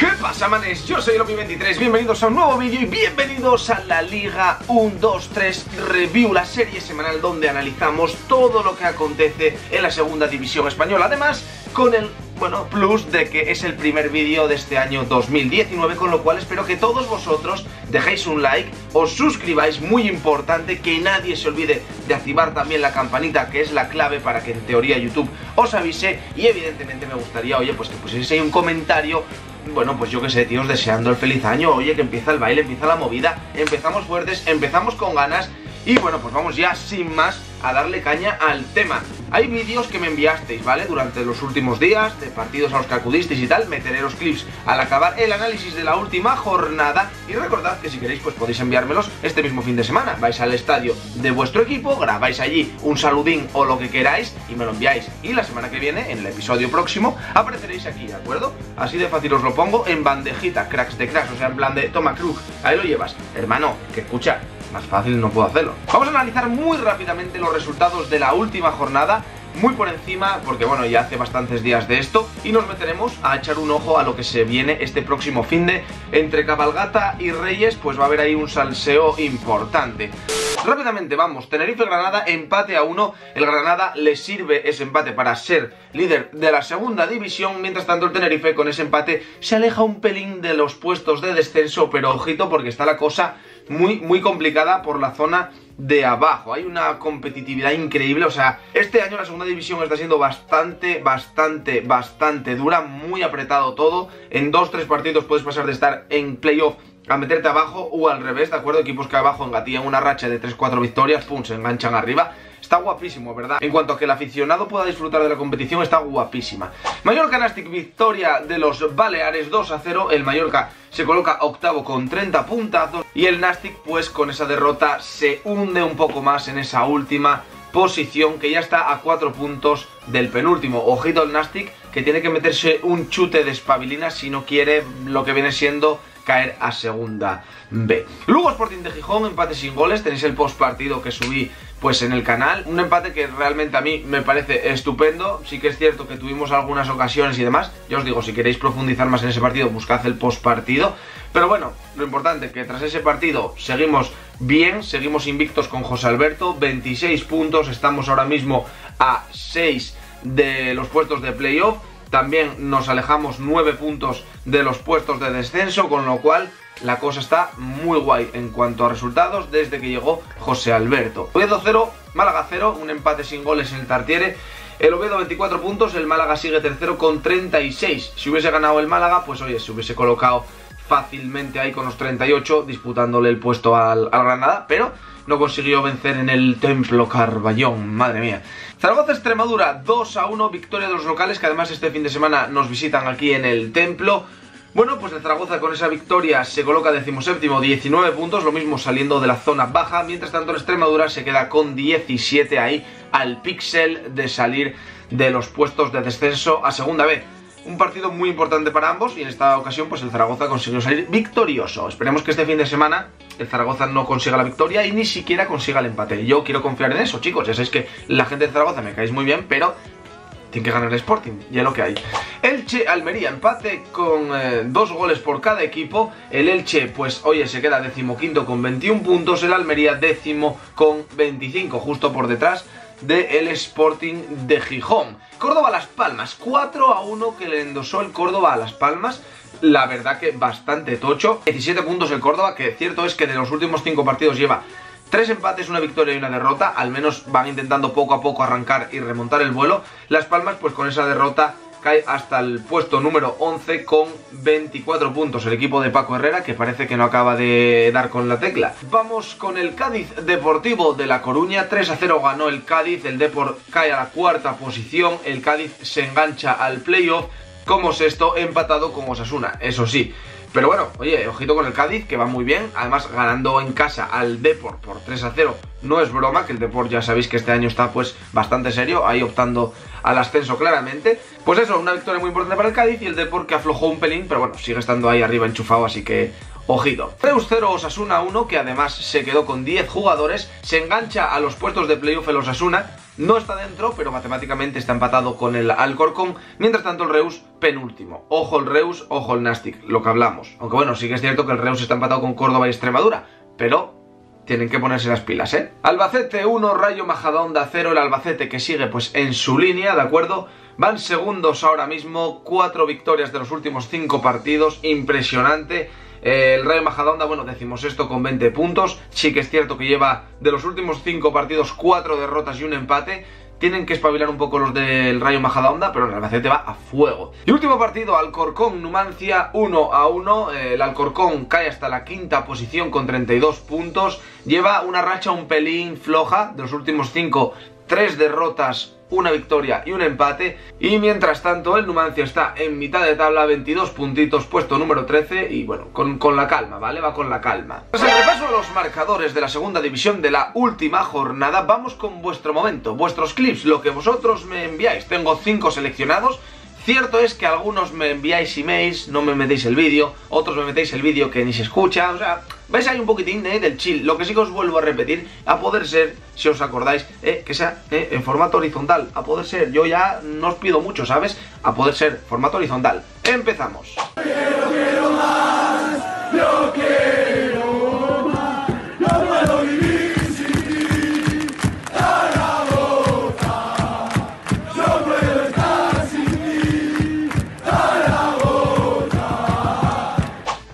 ¿Qué pasa, manes? Yo soy Elopi23, bienvenidos a un nuevo vídeo y bienvenidos a la Liga 1, 2, 3 Review, la serie semanal donde analizamos todo lo que acontece en la segunda división española. Además, con el plus de que es el primer vídeo de este año 2019, con lo cual espero que todos vosotros dejéis un like, os suscribáis, muy importante, que nadie se olvide de activar también la campanita, que es la clave para que en teoría YouTube os avise, y evidentemente me gustaría, oye, pues que pusieseis ahí un comentario, bueno, pues yo que sé, tíos, deseando el feliz año, oye, que empieza el baile, empieza la movida, empezamos fuertes, empezamos con ganas. Y bueno, pues vamos ya sin más a darle caña al tema. Hay vídeos que me enviasteis, ¿vale? Durante los últimos días, de partidos a los que acudisteis y tal. Meteré los clips al acabar el análisis de la última jornada. Y recordad que si queréis, pues podéis enviármelos este mismo fin de semana. Vais al estadio de vuestro equipo, grabáis allí un saludín o lo que queráis y me lo enviáis. Y la semana que viene, en el episodio próximo, apareceréis aquí, ¿de acuerdo? Así de fácil os lo pongo en bandejita, cracks de cracks. O sea, en plan de, toma, Krug, ahí lo llevas. Hermano, que escucha, más fácil no puedo hacerlo. Vamos a analizar muy rápidamente los resultados de la última jornada, muy por encima, porque bueno, ya hace bastantes días de esto, y nos meteremos a echar un ojo a lo que se viene este próximo finde. Entre Cabalgata y Reyes, pues va a haber ahí un salseo importante. Rápidamente vamos, Tenerife-Granada, empate a 1, el Granada le sirve ese empate para ser líder de la segunda división, mientras tanto el Tenerife con ese empate se aleja un pelín de los puestos de descenso, pero ojito porque está la cosa muy complicada por la zona de abajo. Hay una competitividad increíble, o sea, este año la segunda división está siendo bastante dura, muy apretado todo. En 2-3 partidos puedes pasar de estar en playoff a meterte abajo o al revés, ¿de acuerdo? Equipos que abajo engatillan una racha de 3-4 victorias, pum, se enganchan arriba. Está guapísimo, ¿verdad? En cuanto a que el aficionado pueda disfrutar de la competición, está guapísima. Mallorca-Nastic, victoria de los Baleares 2-0. El Mallorca se coloca octavo con 30 puntazos y el Nastic, pues con esa derrota se hunde un poco más en esa última posición, que ya está a 4 puntos del penúltimo. Ojito al Nastic, que tiene que meterse un chute de espabilina si no quiere lo que viene siendo caer a segunda B. Lugo Sporting de Gijón, empate sin goles. Tenéis el post partido que subí pues en el canal. Un empate que realmente a mí me parece estupendo. Sí que es cierto que tuvimos algunas ocasiones y demás. Ya os digo, si queréis profundizar más en ese partido, buscad el post partido. Pero bueno, lo importante es que tras ese partido seguimos bien, seguimos invictos con José Alberto, 26 puntos. Estamos ahora mismo a 6 de los puestos de playoff. También nos alejamos 9 puntos de los puestos de descenso, con lo cual la cosa está muy guay en cuanto a resultados desde que llegó José Alberto. Oviedo 0, Málaga 0, un empate sin goles en el Tartiere. El Oviedo 24 puntos, el Málaga sigue tercero con 36. Si hubiese ganado el Málaga, pues oye, se hubiese colocado fácilmente ahí con los 38, disputándole el puesto al Granada, pero no consiguió vencer en el Templo Carballón, madre mía. Zaragoza-Extremadura 2-1, victoria de los locales, que además este fin de semana nos visitan aquí en el Templo. Bueno, pues el Zaragoza con esa victoria se coloca 17º, 19 puntos, lo mismo saliendo de la zona baja. Mientras tanto, el Extremadura se queda con 17 ahí, al píxel de salir de los puestos de descenso a segunda B. Un partido muy importante para ambos y en esta ocasión pues el Zaragoza consiguió salir victorioso. Esperemos que este fin de semana el Zaragoza no consiga la victoria y ni siquiera consiga el empate. Yo quiero confiar en eso, chicos. Ya sabéis que la gente de Zaragoza me caéis muy bien, pero tiene que ganar el Sporting, ya lo que hay. Elche-Almería, empate con 2 goles por cada equipo. El Elche, pues, oye, se queda 15º con 21 puntos. El Almería, 10º con 25, justo por detrás del Sporting de Gijón. Córdoba-Las Palmas, 4-1 que le endosó el Córdoba a Las Palmas. La verdad que bastante tocho. 17 puntos el Córdoba, que cierto es que de los últimos 5 partidos lleva 3 empates, una victoria y una derrota. Al menos van intentando poco a poco arrancar y remontar el vuelo. Las Palmas, pues con esa derrota, cae hasta el puesto número 11 con 24 puntos. El equipo de Paco Herrera, que parece que no acaba de dar con la tecla. Vamos con el Cádiz Deportivo de La Coruña. 3-0 ganó el Cádiz. El Depor cae a la 4ª posición. El Cádiz se engancha al playoff como 6º, empatado con Osasuna, eso sí. Pero bueno, oye, ojito con el Cádiz, que va muy bien. Además, ganando en casa al Depor por 3-0, no es broma, que el Depor ya sabéis que este año está pues bastante serio, ahí optando al ascenso claramente. Pues eso, una victoria muy importante para el Cádiz y el Depor que aflojó un pelín, pero bueno, sigue estando ahí arriba enchufado, así que ojito. Reus 0, Osasuna 1, que además se quedó con 10 jugadores. Se engancha a los puestos de playoff el Osasuna. no está dentro, pero matemáticamente está empatado con el Alcorcón. Mientras tanto el Reus penúltimo. Ojo el Reus, ojo el Nastic, lo que hablamos. Aunque bueno, sí que es cierto que el Reus está empatado con Córdoba y Extremadura, pero tienen que ponerse las pilas, ¿eh? Albacete 1, Rayo Majadahonda 0. El Albacete que sigue pues en su línea, ¿de acuerdo? Van segundos ahora mismo, 4 victorias de los últimos 5 partidos, impresionante. El Rayo Majadahonda, bueno, decimosexto con 20 puntos. Sí que es cierto que lleva de los últimos 5 partidos 4 derrotas y un empate. Tienen que espabilar un poco los del Rayo Majadahonda, pero el Albacete va a fuego. Y último partido, Alcorcón-Numancia 1-1. El Alcorcón cae hasta la quinta posición con 32 puntos. Lleva una racha un pelín floja. De los últimos 5, 3 derrotas, una victoria y un empate. Y mientras tanto el Numancia está en mitad de tabla, 22 puntitos, puesto número 13. Y bueno, con la calma, ¿vale? Va con la calma. Tras el repaso de los marcadores de la segunda división de la última jornada, vamos con vuestro momento, vuestros clips, lo que vosotros me enviáis. Tengo 5 seleccionados. Cierto es que algunos me enviáis emails, no me metéis el vídeo, otros me metéis el vídeo que ni se escucha, o sea, veis ahí un poquitín del chill. Lo que sí que os vuelvo a repetir, a poder ser, si os acordáis, que sea en formato horizontal, a poder ser, yo ya no os pido mucho, ¿sabes? A poder ser, formato horizontal. ¡Empezamos! Quiero más, yo quiero más, no puedo vivir sin ti, a la boca, no puedo estar sin ti, a la boca.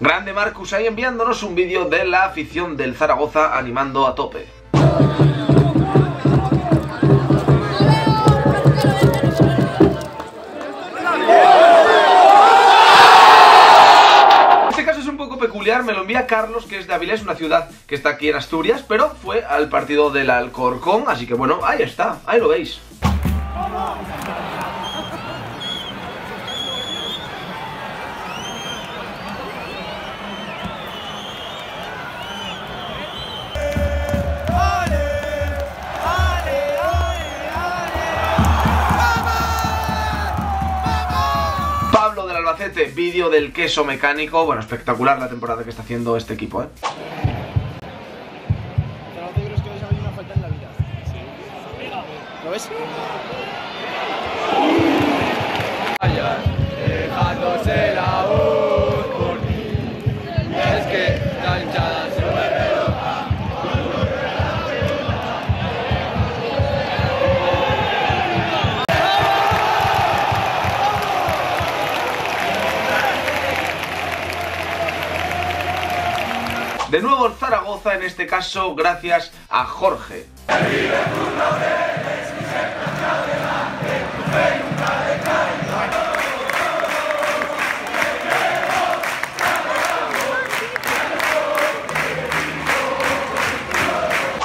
Grande Marcus ahí enviándonos un vídeo de la afición del Zaragoza animando a tope. Me lo envía Carlos, que es de Avilés, una ciudad que está aquí en Asturias, pero fue al partido del Alcorcón, así que bueno, ahí está, ahí lo veis. Vídeo del queso mecánico. Bueno, espectacular la temporada que está haciendo este equipo, ¿eh? ¿Lo ves? De nuevo en Zaragoza, en este caso gracias a Jorge.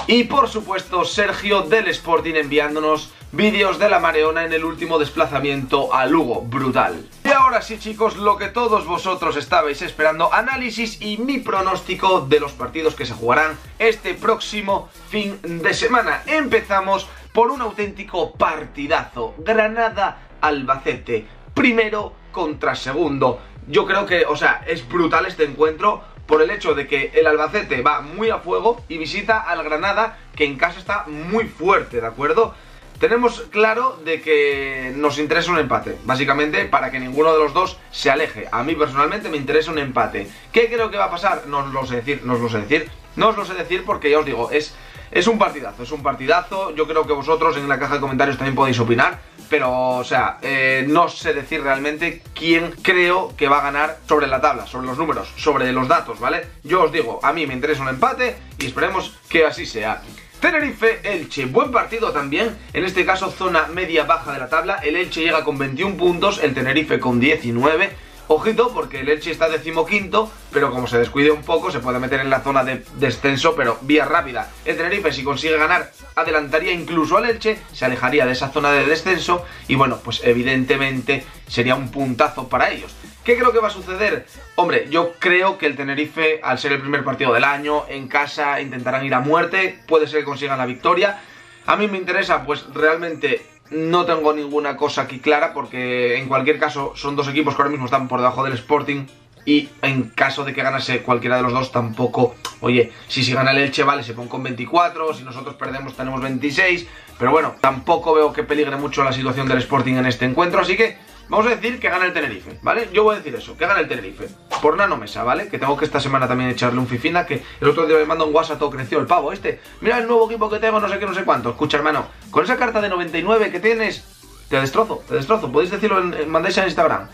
Y por supuesto Sergio del Sporting enviándonos vídeos de la Mareona en el último desplazamiento a Lugo, brutal. Y ahora sí, chicos, lo que todos vosotros estabais esperando, análisis y mi pronóstico de los partidos que se jugarán este próximo fin de semana. Empezamos por un auténtico partidazo, Granada-Albacete, primero contra segundo. Yo creo que, o sea, es brutal este encuentro, por el hecho de que el Albacete va muy a fuego y visita al Granada, que en casa está muy fuerte, ¿de acuerdo? Tenemos claro de que nos interesa un empate, básicamente para que ninguno de los dos se aleje. A mí personalmente me interesa un empate. ¿Qué creo que va a pasar? No os lo sé decir, porque ya os digo, es un partidazo, Yo creo que vosotros en la caja de comentarios también podéis opinar, pero, o sea, no sé decir realmente quién creo que va a ganar sobre la tabla, sobre los números, sobre los datos, ¿vale? Yo os digo, a mí me interesa un empate y esperemos que así sea. Tenerife, Elche, buen partido también, en este caso zona media-baja de la tabla. El Elche llega con 21 puntos, el Tenerife con 19. Ojito, porque el Elche está 15º, pero como se descuide un poco se puede meter en la zona de descenso, pero vía rápida. El Tenerife, si consigue ganar, adelantaría incluso al Elche, se alejaría de esa zona de descenso y bueno, pues evidentemente sería un puntazo para ellos. ¿Qué creo que va a suceder? Hombre, yo creo que el Tenerife, al ser el primer partido del año, en casa intentarán ir a muerte, puede ser que consigan la victoria. A mí me interesa, pues realmente no tengo ninguna cosa aquí clara, porque en cualquier caso son dos equipos que ahora mismo están por debajo del Sporting, y en caso de que ganase cualquiera de los dos tampoco, oye, si gana el Elche, vale, se pone con 24, si nosotros perdemos tenemos 26, pero bueno, tampoco veo que peligre mucho la situación del Sporting en este encuentro, así que vamos a decir que gana el Tenerife, ¿vale? Yo voy a decir eso, que gana el Tenerife, por Nanomesa, ¿vale? Que tengo que esta semana también echarle un Fifina, que el otro día me manda un WhatsApp, todo creció el pavo este, mira el nuevo equipo que tengo, no sé qué, no sé cuánto. Escucha, hermano, con esa carta de 99 que tienes, te destrozo, podéis decirlo, mandáis a Instagram,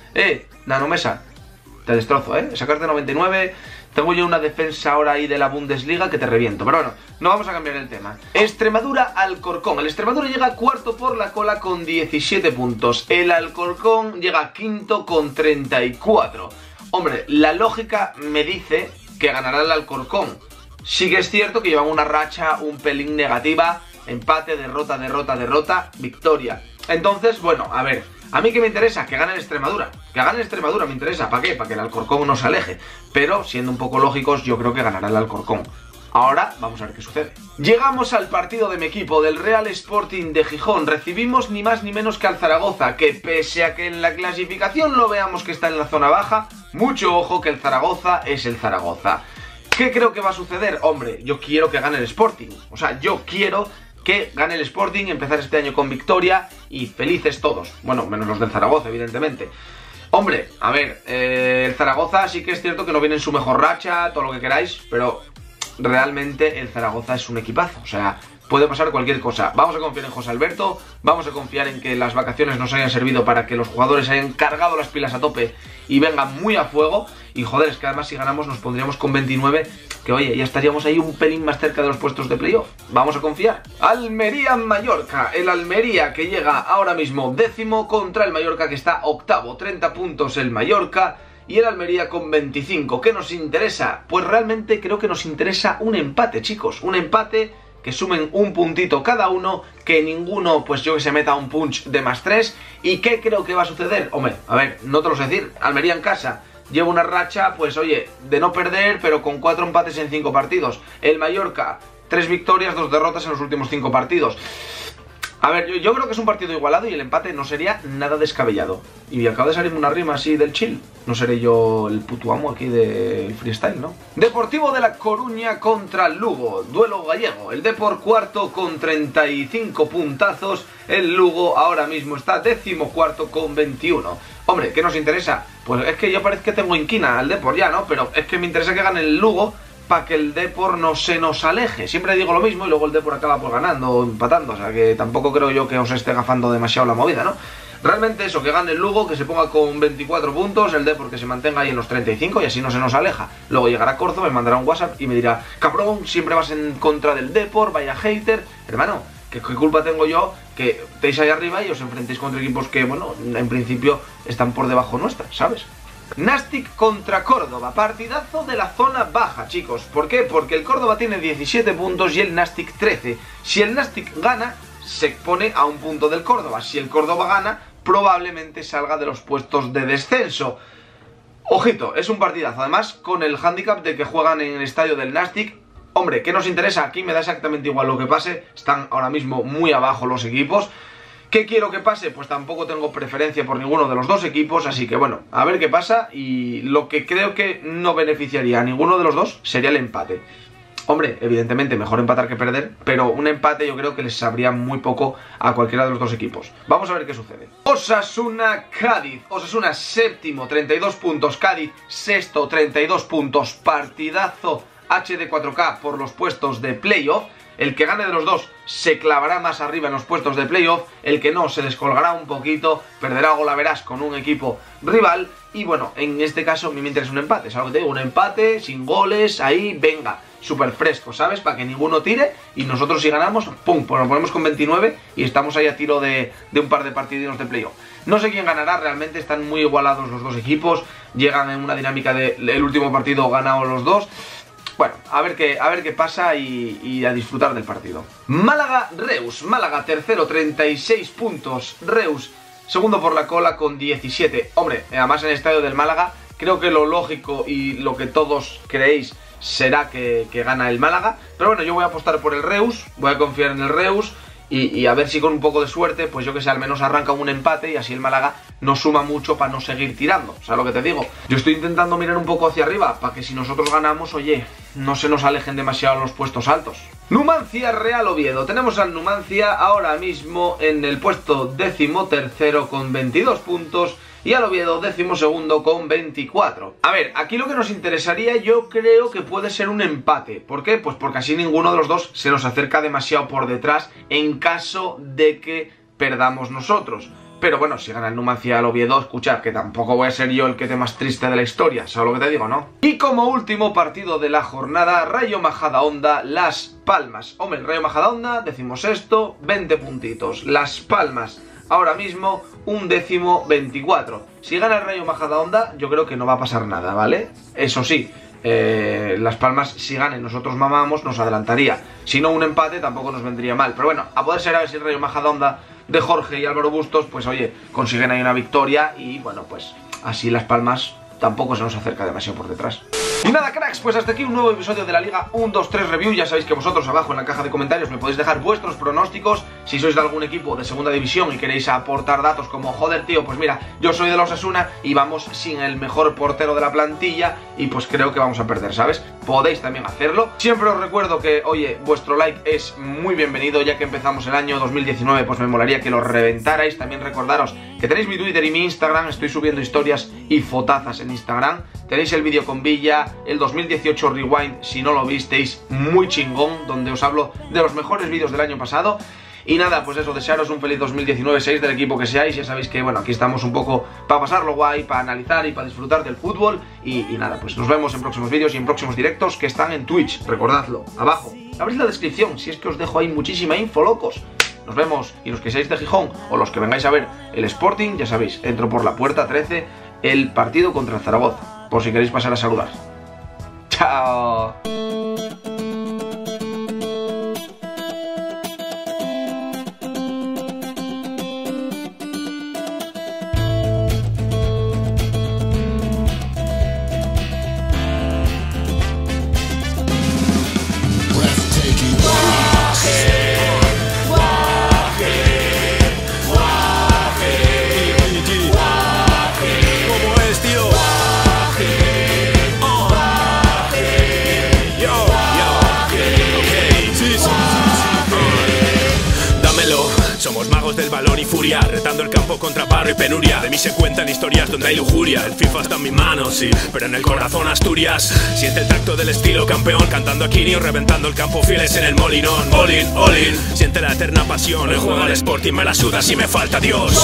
Nanomesa, te destrozo, esa carta de 99, tengo yo una defensa ahora ahí de la Bundesliga que te reviento, pero bueno, no vamos a cambiar el tema. Extremadura Alcorcón, el Extremadura llega cuarto por la cola con 17 puntos, el Alcorcón llega quinto con 34, hombre, la lógica me dice que ganará el Alcorcón, sí que es cierto que llevan una racha un pelín negativa, empate, derrota, derrota, derrota, victoria, entonces, bueno, a ver, a mí que me interesa, que gane el Extremadura. Que gane el Extremadura me interesa, ¿para qué? Para que el Alcorcón no se aleje. Pero, siendo un poco lógicos, yo creo que ganará el Alcorcón. Ahora, vamos a ver qué sucede. Llegamos al partido de mi equipo, del Real Sporting de Gijón. Recibimos ni más ni menos que al Zaragoza, que pese a que en la clasificación no veamos que está en la zona baja, mucho ojo que el Zaragoza es el Zaragoza. ¿Qué creo que va a suceder? Hombre, yo quiero que gane el Sporting. O sea, yo quiero que gane el Sporting, empezar este año con victoria y felices todos. Bueno, menos los del Zaragoza, evidentemente. Hombre, a ver, el Zaragoza sí que es cierto que no viene en su mejor racha, todo lo que queráis, pero realmente el Zaragoza es un equipazo, o sea, puede pasar cualquier cosa. Vamos a confiar en José Alberto, vamos a confiar en que las vacaciones nos hayan servido para que los jugadores hayan cargado las pilas a tope y vengan muy a fuego. Y joder, es que además si ganamos nos pondríamos con 29, que oye, ya estaríamos ahí un pelín más cerca de los puestos de playoff. Vamos a confiar. Almería-Mallorca, el Almería que llega ahora mismo décimo contra el Mallorca que está octavo, 30 puntos el Mallorca y el Almería con 25. ¿Qué nos interesa? Pues realmente creo que nos interesa un empate, chicos, un empate que sumen un puntito cada uno, que ninguno, pues yo que se meta un punch de +3. ¿Y qué creo que va a suceder? Hombre, a ver, no te lo sé decir, Almería en casa lleva una racha, pues oye, de no perder, pero con 4 empates en 5 partidos. El Mallorca, 3 victorias, 2 derrotas en los últimos 5 partidos. A ver, yo creo que es un partido igualado y el empate no sería nada descabellado. Y acabo de salirme una rima así del chill. No seré yo el puto amo aquí del freestyle, ¿no? Deportivo de La Coruña contra Lugo, duelo gallego. El Depor cuarto con 35 puntazos. El Lugo ahora mismo está decimocuarto con 21. Hombre, ¿qué nos interesa? Pues es que yo parece que tengo inquina al Depor ya, ¿no? Pero es que me interesa que gane el Lugo, para que el Depor no se nos aleje. Siempre digo lo mismo y luego el Depor acaba por ganando o empatando, o sea que tampoco creo yo que os esté gafando demasiado la movida, ¿no? Realmente eso, que gane el Lugo, que se ponga con 24 puntos, el Depor que se mantenga ahí en los 35 y así no se nos aleja. Luego llegará Corzo, me mandará un WhatsApp y me dirá, cabrón, siempre vas en contra del Depor, vaya hater. Hermano, ¿qué culpa tengo yo que estéis ahí arriba y os enfrentéis contra equipos que, bueno, en principio están por debajo nuestra, ¿sabes? Nastic contra Córdoba, partidazo de la zona baja, chicos. ¿Por qué? Porque el Córdoba tiene 17 puntos y el Nastic 13. Si el Nastic gana, se pone a un punto del Córdoba. Si el Córdoba gana, probablemente salga de los puestos de descenso. Ojito, es un partidazo. Además, con el hándicap de que juegan en el estadio del Nastic. Hombre, ¿qué nos interesa? Aquí me da exactamente igual lo que pase. Están ahora mismo muy abajo los equipos. ¿Qué quiero que pase? Pues tampoco tengo preferencia por ninguno de los dos equipos, así que bueno, a ver qué pasa. Y lo que creo que no beneficiaría a ninguno de los dos sería el empate. Hombre, evidentemente mejor empatar que perder, pero un empate yo creo que les sabría muy poco a cualquiera de los dos equipos. Vamos a ver qué sucede. Osasuna-Cádiz, Osasuna séptimo, 32 puntos, Cádiz sexto, 32 puntos, partidazo HD4K por los puestos de playoff. El que gane de los dos se clavará más arriba en los puestos de playoff, el que no se descolgará un poquito, perderá o la verás con un equipo rival. Y bueno, en este caso a mí me interesa un empate, ¿sabes lo que te digo? Un empate, sin goles, ahí, venga, súper fresco, ¿sabes? Para que ninguno tire y nosotros si ganamos, pum, pues nos ponemos con 29 y estamos ahí a tiro de un par de partidos de playoff. No sé quién ganará, realmente están muy igualados los dos equipos, llegan en una dinámica de el último partido ganado los dos. Bueno, a ver qué pasa y a disfrutar del partido. Málaga-Reus, Málaga tercero, 36 puntos, Reus segundo por la cola con 17. Hombre, además en el estadio del Málaga creo que lo lógico y lo que todos creéis será que gana el Málaga. Pero bueno, yo voy a apostar por el Reus, voy a confiar en el Reus y a ver si con un poco de suerte, pues yo que sé, al menos arranca un empate y así el Málaga no suma mucho para no seguir tirando. ¿Sabes lo que te digo? Yo estoy intentando mirar un poco hacia arriba para que si nosotros ganamos, oye, no se nos alejen demasiado los puestos altos. Numancia Real Oviedo. Tenemos al Numancia ahora mismo en el puesto 13º con 22 puntos y al Oviedo 12º con 24. A ver, aquí lo que nos interesaría yo creo que puede ser un empate. ¿Por qué? Pues porque así ninguno de los dos se nos acerca demasiado por detrás en caso de que perdamos nosotros. Pero bueno, si gana el Numancia al Oviedo, escuchad, que tampoco voy a ser yo el que esté más triste de la historia, ¿sabes lo que te digo, no? Y como último partido de la jornada, Rayo Majadahonda, Las Palmas. Hombre, el Rayo Majadahonda, 16º, 20 puntitos. Las Palmas, ahora mismo, 11º, 24. Si gana el Rayo Majadahonda, yo creo que no va a pasar nada, ¿vale? Eso sí, Las Palmas, si ganen, nosotros mamamos, nos adelantaría. Si no, un empate tampoco nos vendría mal. Pero bueno, a poder ser, a ver si el Rayo Majadahonda de Jorge y Álvaro Bustos, pues oye, consiguen ahí una victoria y bueno, pues así Las Palmas tampoco se nos acerca demasiado por detrás. Y nada, cracks, pues hasta aquí un nuevo episodio de la Liga 1, 2, 3 Review. Ya sabéis que vosotros abajo en la caja de comentarios me podéis dejar vuestros pronósticos. Si sois de algún equipo de segunda división y queréis aportar datos como, joder tío, pues mira, yo soy de los Osasuna y vamos sin el mejor portero de la plantilla y pues creo que vamos a perder, ¿sabes? Podéis también hacerlo. Siempre os recuerdo que, oye, vuestro like es muy bienvenido. Ya que empezamos el año 2019, pues me molaría que lo reventarais. También recordaros que tenéis mi Twitter y mi Instagram. Estoy subiendo historias y fotazas en Instagram. Tenéis el vídeo con Villa, el 2018 Rewind, si no lo visteis, muy chingón, donde os hablo de los mejores vídeos del año pasado. Y nada, pues eso, desearos un feliz 2019, seáis del equipo que seáis. Ya sabéis que, bueno, aquí estamos un poco para pasarlo guay, para analizar y para disfrutar del fútbol. Y nada, pues nos vemos en próximos vídeos y en próximos directos que están en Twitch, recordadlo, abajo. Abrís la descripción, si es que os dejo ahí muchísima info, locos. Nos vemos, y los que seáis de Gijón o los que vengáis a ver el Sporting, ya sabéis, entro por la puerta 13, el partido contra el Zaragoza, por si queréis pasar a saludar. ¡Chao! Retando el campo contra barro y penuria. De mí se cuentan historias donde hay lujuria. El FIFA está en mis manos, sí, pero en el corazón Asturias. Siente el tacto del estilo campeón, cantando a Quini o reventando el campo fieles en el Molinón. All in, all in. Siente la eterna pasión. Hoy juega al Sporting, me la suda si me falta Dios.